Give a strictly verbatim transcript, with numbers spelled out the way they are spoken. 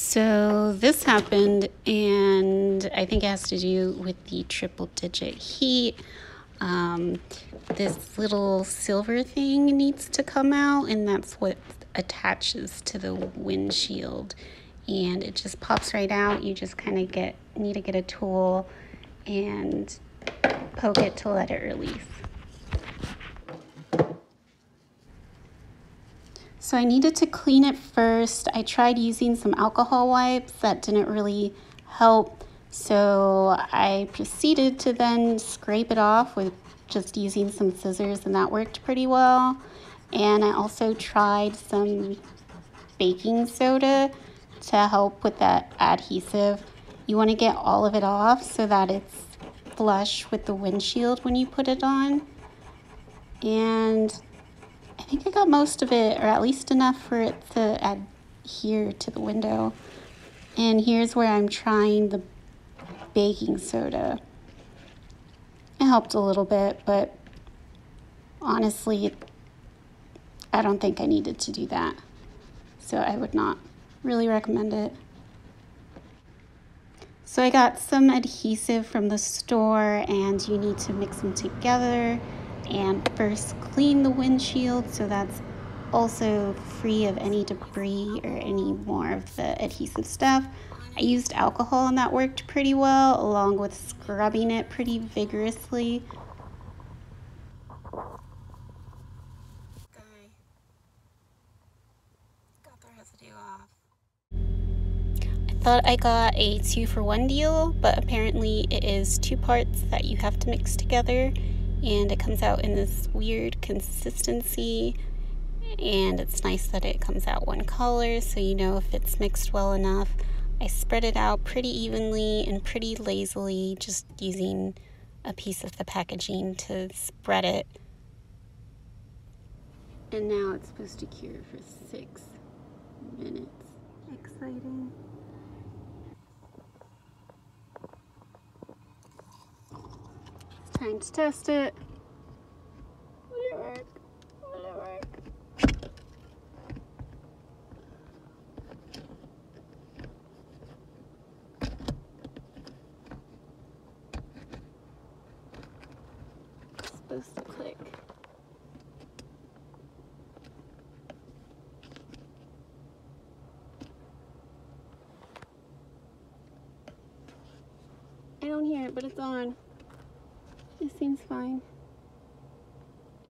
So this happened, and I think it has to do with the triple digit heat. Um, this little silver thing needs to come out, and that's what attaches to the windshield, and it just pops right out. You just kind of get need to get a tool and poke it to let it release. So I needed to clean it first. I tried using some alcohol wipes. That didn't really help. So I proceeded to then scrape it off with just using some scissors, and that worked pretty well. And I also tried some baking soda to help with that adhesive. You want to get all of it off so that it's flush with the windshield when you put it on. And I think I got most of it, or at least enough for it to adhere to the window. And here's where I'm trying the baking soda. It helped a little bit, but honestly, I don't think I needed to do that. So I would not really recommend it. So I got some adhesive from the store, and you need to mix them together. And first clean the windshield so that's also free of any debris or any more of the adhesive stuff. I used alcohol, and that worked pretty well, along with scrubbing it pretty vigorously. Got the residue off. I thought I got a two for one deal, but apparently it is two parts that you have to mix together. And it comes out in this weird consistency, and it's nice that it comes out one color so you know if it's mixed well enough. I spread it out pretty evenly and pretty lazily, just using a piece of the packaging to spread it. And now it's supposed to cure for six minutes. Exciting. Time to test it. Will it work? Will it work? It's supposed to click. I don't hear it, but it's on. It seems fine.